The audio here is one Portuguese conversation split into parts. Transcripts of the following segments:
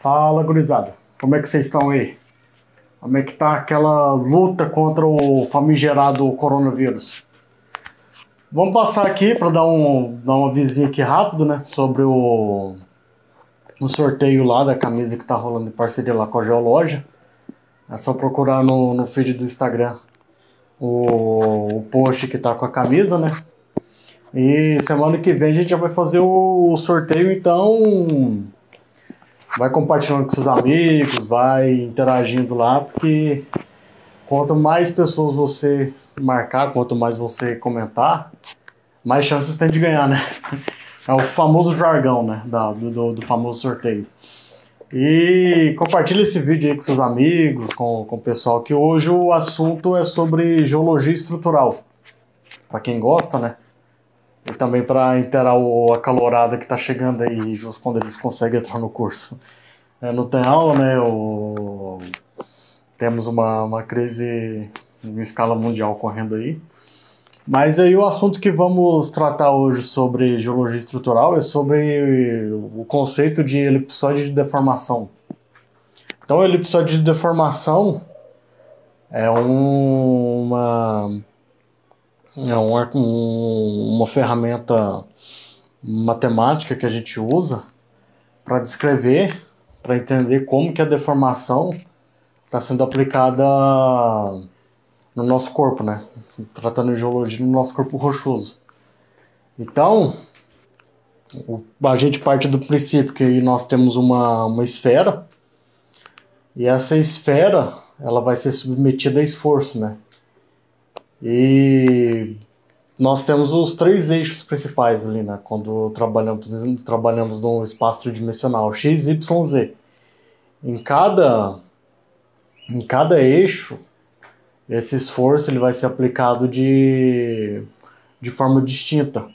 Fala, gurizada, como é que vocês estão aí? Como é que tá aquela luta contra o famigerado coronavírus? Vamos passar aqui para dar uma vizinha aqui rápido, né? Sobre o sorteio lá da camisa que tá rolando em parceria lá com a Geoloja. É só procurar no feed do Instagram o post que tá com a camisa, né? E semana que vem a gente já vai fazer o sorteio, então... vai compartilhando com seus amigos, vai interagindo lá, porque quanto mais pessoas você marcar, quanto mais você comentar, mais chances tem de ganhar, né? É o famoso jargão, né? Do famoso sorteio. E compartilha esse vídeo aí com seus amigos, com o pessoal, que hoje o assunto é sobre geologia estrutural. Para quem gosta, né? E também para inteirar a calorada que tá chegando aí, justo quando eles conseguem entrar no curso. Não tem aula, né? Temos uma crise em escala mundial correndo aí. Mas aí o assunto que vamos tratar hoje sobre geologia estrutural é sobre o conceito de elipsoide de deformação. Então, elipsoide de deformação é uma ferramenta matemática que a gente usa para descrever, para entender como que a deformação está sendo aplicada no nosso corpo, né? Tratando de geologia no nosso corpo rochoso. Então, a gente parte do princípio que nós temos uma esfera, e essa esfera ela vai ser submetida a esforço, né? E nós temos os três eixos principais ali, né? Quando trabalhamos num espaço tridimensional, x, y, z. Em cada eixo, esse esforço ele vai ser aplicado de forma distinta.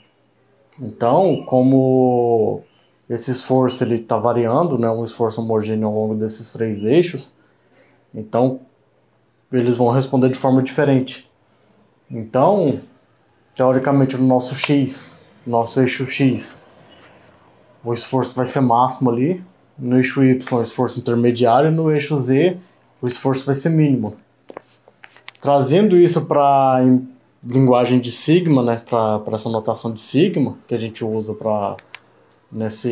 Então, como esse esforço está variando, né? Um esforço homogêneo ao longo desses três eixos, então eles vão responder de forma diferente. Então, teoricamente, no nosso X, nosso eixo X, o esforço vai ser máximo ali. No eixo Y, o esforço intermediário. E no eixo Z, o esforço vai ser mínimo. Trazendo isso para a linguagem de sigma, né, para essa notação de sigma, que a gente usa nessa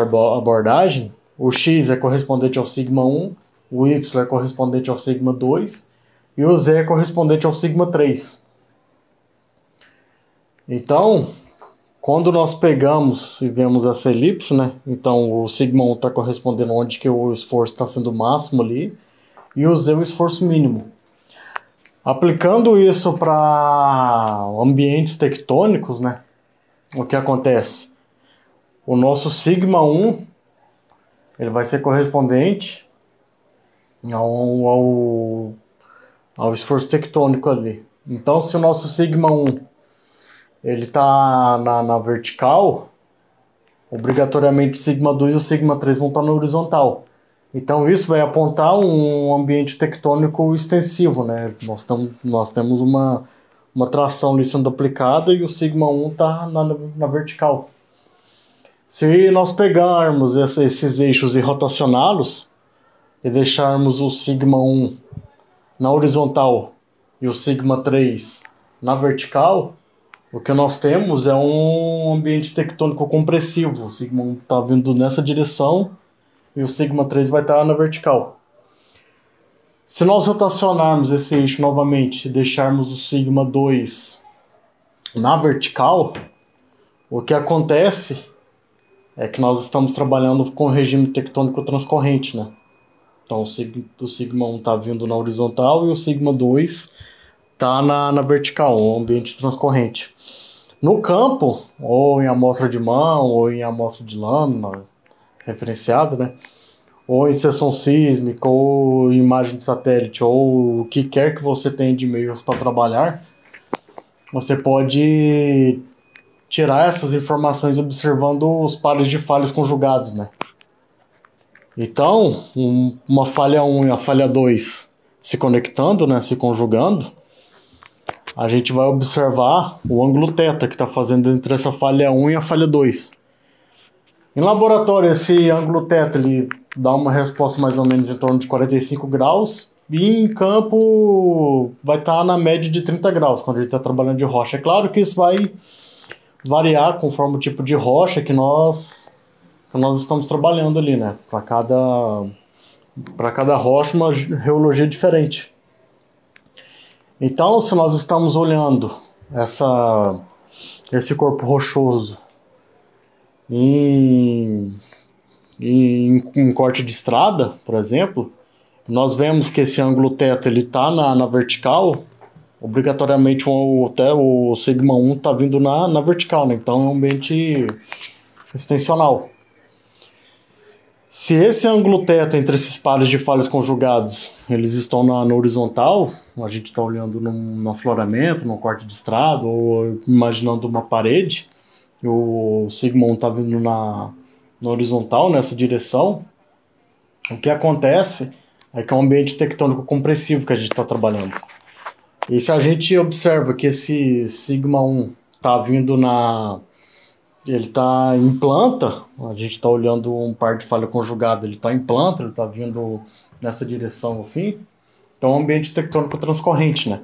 abordagem, o X é correspondente ao sigma 1, o Y é correspondente ao sigma 2, e o Z é correspondente ao sigma 3. Então, quando nós pegamos e vemos essa elipse, né? Então, o sigma 1 está correspondendo onde que o esforço está sendo máximo ali, e o Z o esforço mínimo. Aplicando isso para ambientes tectônicos, né? O que acontece? O nosso sigma 1 ele vai ser correspondente ao esforço tectônico ali. Então, se o nosso sigma 1 ele está na vertical, obrigatoriamente sigma 2 e o sigma 3 vão estar na horizontal. Então isso vai apontar um ambiente tectônico extensivo, né? Nós temos uma tração ali sendo aplicada e o sigma 1 está na vertical. Se nós pegarmos esses eixos e rotacioná-los e deixarmos o sigma 1 na horizontal e o sigma 3 na vertical, o que nós temos é um ambiente tectônico compressivo. O sigma 1 está vindo nessa direção e o sigma 3 vai estar na vertical. Se nós rotacionarmos esse eixo novamente e deixarmos o sigma 2 na vertical, o que acontece é que nós estamos trabalhando com regime tectônico transcorrente, né? Então o sigma 1 está vindo na horizontal e o sigma 2 está na vertical, um ambiente transcorrente. No campo, ou em amostra de mão, ou em amostra de lâmina, referenciado, né? Ou em seção sísmica, ou em imagem de satélite, ou o que quer que você tenha de meios para trabalhar, você pode tirar essas informações observando os pares de falhas conjugados, né? Então, uma falha 1 e a falha 2 se conectando, né, se conjugando, a gente vai observar o ângulo θ que está fazendo entre essa falha 1 e a falha 2. Em laboratório, esse ângulo θ dá uma resposta mais ou menos em torno de 45 graus. E em campo vai estar na média de 30 graus, quando a gente está trabalhando de rocha. É claro que isso vai variar conforme o tipo de rocha que nós estamos trabalhando ali, né? Para cada rocha, uma rheologia diferente. Então, se nós estamos olhando esse corpo rochoso em corte de estrada, por exemplo, nós vemos que esse ângulo θ está na vertical. Obrigatoriamente o sigma 1 está vindo na vertical, né? Então é um ambiente extensional. Se esse ângulo θ entre esses pares de falhas conjugados eles estão na horizontal, a gente está olhando num afloramento, num corte de estrada, ou imaginando uma parede, o sigma 1 está vindo na horizontal, nessa direção, o que acontece é que é um ambiente tectônico compressivo que a gente está trabalhando. E se a gente observa que esse sigma 1 está vindo ele está em planta, a gente está olhando um par de falha conjugada, ele está em planta, ele está vindo nessa direção assim, então é um ambiente tectônico transcorrente, né?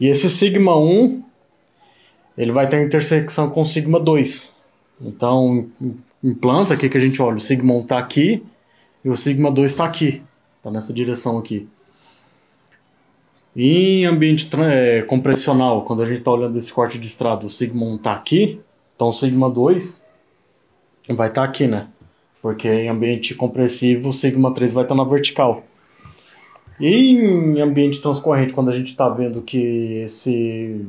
E esse sigma 1, ele vai ter intersecção com o sigma 2. Então, em planta, o que a gente olha? O sigma 1 está aqui e o sigma 2 está aqui. Tá nessa direção aqui. E em ambiente compressional, quando a gente está olhando esse corte de estrada, o sigma 1 está aqui, então o sigma 2 vai estar aqui, né? Porque em ambiente compressivo, o sigma 3 vai estar na vertical. E em ambiente transcorrente, quando a gente está vendo que esse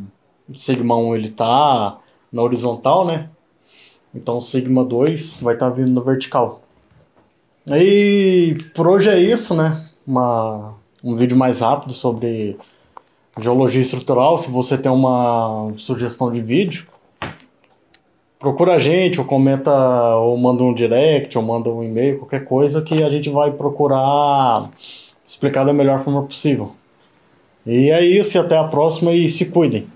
sigma 1 está na horizontal, né? Então o sigma 2 vai estar vindo na vertical. E por hoje é isso, né? Um vídeo mais rápido sobre geologia estrutural. Se você tem uma sugestão de vídeo, procura a gente, ou comenta, ou manda um direct, ou manda um e-mail, qualquer coisa que a gente vai procurar explicar da melhor forma possível. E é isso, e até a próxima, e se cuidem!